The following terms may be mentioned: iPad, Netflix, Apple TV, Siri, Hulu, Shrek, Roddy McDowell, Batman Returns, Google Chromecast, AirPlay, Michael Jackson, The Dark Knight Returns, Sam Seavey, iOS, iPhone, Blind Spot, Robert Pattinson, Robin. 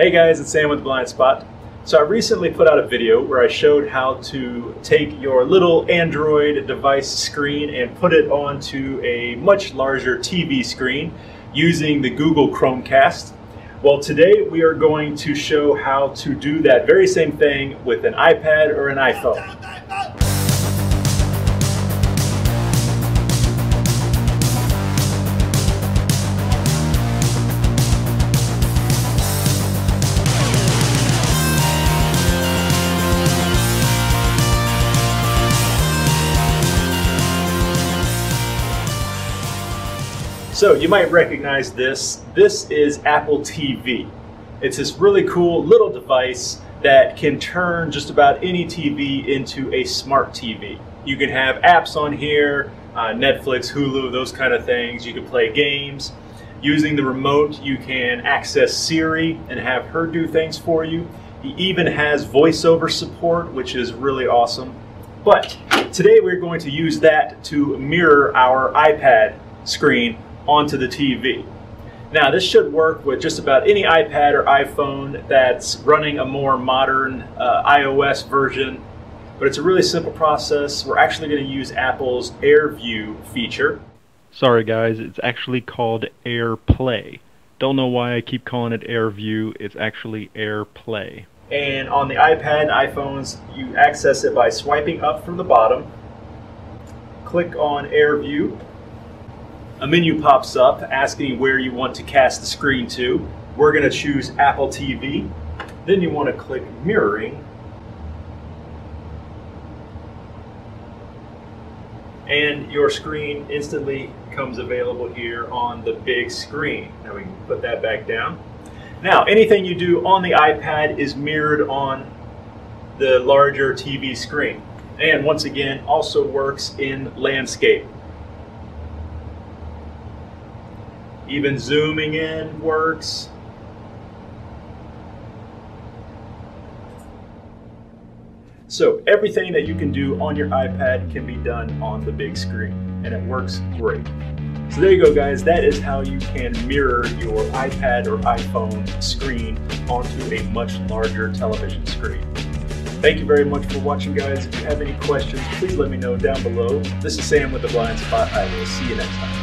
Hey guys, it's Sam with Blind Spot. So I recently put out a video where I showed how to take your little Android device screen and put it onto a much larger TV screen using the Google Chromecast. Well, today we are going to show how to do that very same thing with an iPad or an iPhone. So you might recognize this. This is Apple TV. It's this really cool little device that can turn just about any TV into a smart TV. You can have apps on here, Netflix, Hulu, those kind of things. You can play games. Using the remote, you can access Siri and have her do things for you. It even has voiceover support, which is really awesome. But today we're going to use that to mirror our iPad screen onto the TV. Now this should work with just about any iPad or iPhone that's running a more modern iOS version, but it's a really simple process. We're actually going to use Apple's AirView feature. Sorry guys, it's actually called AirPlay. Don't know why I keep calling it AirView, it's actually AirPlay. And on the iPad and iPhones, you access it by swiping up from the bottom, click on AirView. A menu pops up asking where you want to cast the screen to. We're going to choose Apple TV. Then you want to click mirroring. And your screen instantly comes available here on the big screen. Now we can put that back down. Now anything you do on the iPad is mirrored on the larger TV screen. And once again, also works in landscape. Even zooming in works. So everything that you can do on your iPad can be done on the big screen, and it works great. So there you go guys, that is how you can mirror your iPad or iPhone screen onto a much larger television screen. Thank you very much for watching guys. If you have any questions, please let me know down below. This is Sam with the Blind Spot. I will see you next time.